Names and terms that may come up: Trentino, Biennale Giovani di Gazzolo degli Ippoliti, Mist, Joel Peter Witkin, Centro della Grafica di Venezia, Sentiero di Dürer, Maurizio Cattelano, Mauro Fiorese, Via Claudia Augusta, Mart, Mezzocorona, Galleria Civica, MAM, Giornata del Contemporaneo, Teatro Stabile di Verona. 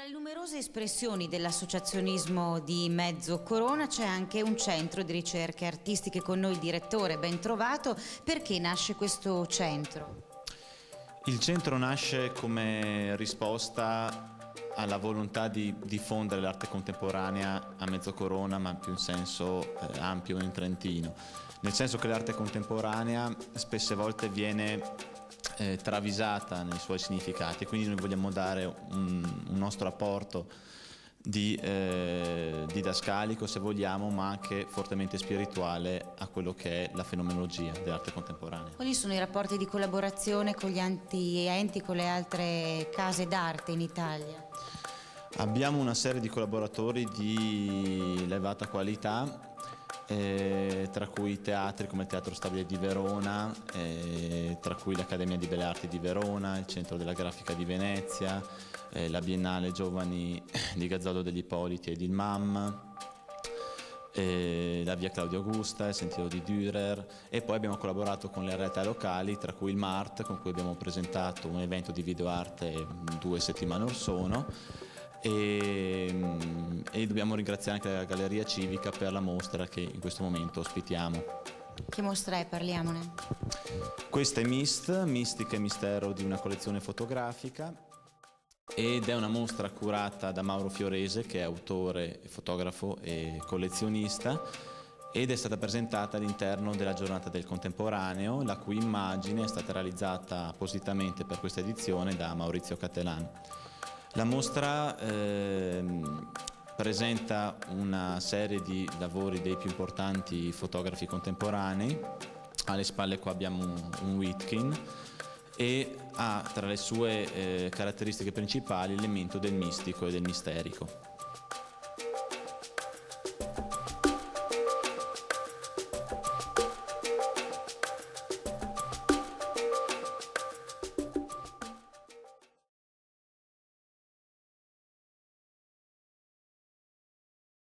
Tra le numerose espressioni dell'associazionismo di Mezzocorona c'è anche un centro di ricerche artistiche. Con noi il direttore, ben trovato. Perché nasce questo centro? Il centro nasce come risposta alla volontà di diffondere l'arte contemporanea a Mezzocorona, ma più in senso ampio in Trentino, nel senso che l'arte contemporanea spesse volte viene travisata nei suoi significati, e quindi noi vogliamo dare un nostro apporto didascalico, se vogliamo, ma anche fortemente spirituale a quello che è la fenomenologia dell'arte contemporanea. Quali sono i rapporti di collaborazione con gli enti, con le altre case d'arte in Italia? Abbiamo una serie di collaboratori di elevata qualità, tra cui teatri come il Teatro Stabile di Verona, tra cui l'Accademia di Belle Arti di Verona, il Centro della Grafica di Venezia, la Biennale Giovani di Gazzolo degli Ippoliti ed il MAM, la Via Claudia Augusta, il Sentiero di Dürer, e poi abbiamo collaborato con le realtà locali, tra cui il Mart, con cui abbiamo presentato un evento di videoarte 2 settimane or sono, e dobbiamo ringraziare anche la Galleria Civica per la mostra che in questo momento ospitiamo. Che mostra è? Parliamone. Questa è Mist, Mistica e Mistero di una collezione fotografica, ed è una mostra curata da Mauro Fiorese, che è autore, fotografo e collezionista, ed è stata presentata all'interno della Giornata del Contemporaneo, la cui immagine è stata realizzata appositamente per questa edizione da Maurizio Cattelano. La mostra presenta una serie di lavori dei più importanti fotografi contemporanei. Alle spalle qua abbiamo un Witkin, e ha tra le sue caratteristiche principali l'elemento del mistico e del misterico.